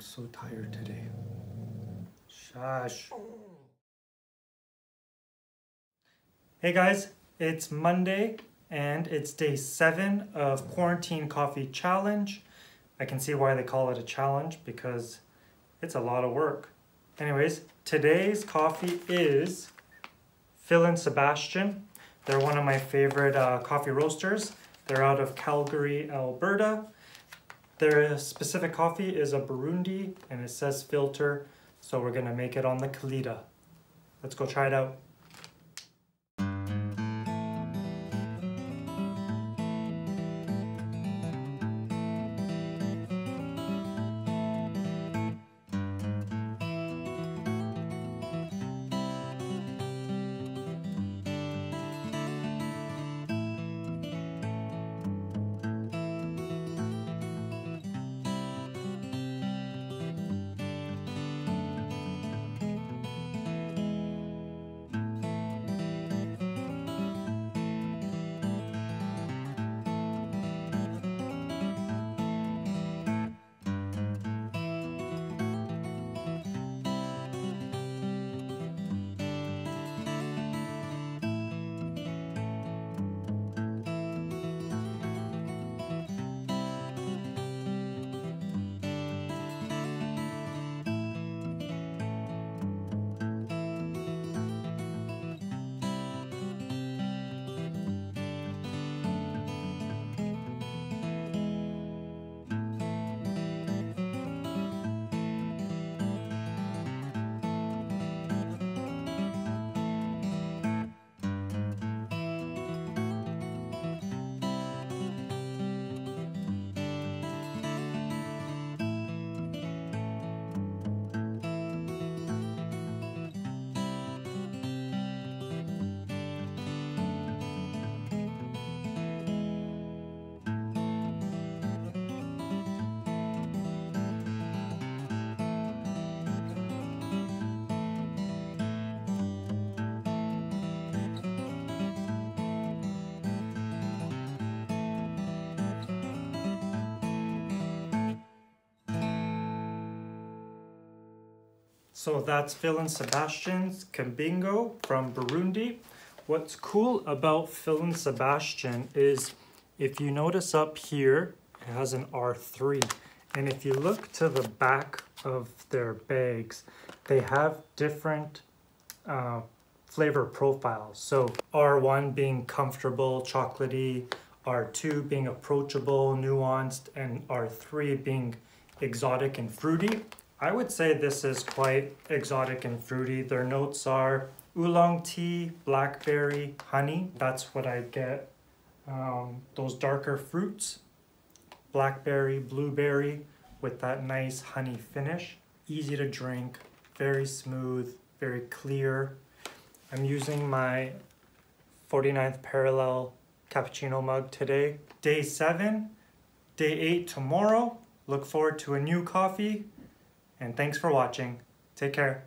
I'm so tired today. Shush. Hey guys, it's Monday and it's day 7 of Quarantine Coffee Challenge. I can see why they call it a challenge because it's a lot of work. Anyways, today's coffee is Phil and Sebastian. They're one of my favorite coffee roasters. They're out of Calgary, Alberta. Their specific coffee is a Burundi and it says filter. So we're gonna make it on the Kalita. Let's go try it out. So that's Phil and Sebastian's Kibingo from Burundi. What's cool about Phil and Sebastian is if you notice up here, it has an R3. And if you look to the back of their bags, they have different flavor profiles. So R1 being comfortable, chocolatey, R2 being approachable, nuanced, and R3 being exotic and fruity. I would say this is quite exotic and fruity. Their notes are oolong tea, blackberry, honey. That's what I get. Those darker fruits, blackberry, blueberry, with that nice honey finish. Easy to drink, very smooth, very clear. I'm using my 49th Parallel cappuccino mug today. Day 7, day 8 tomorrow. Look forward to a new coffee. And thanks for watching. Take care.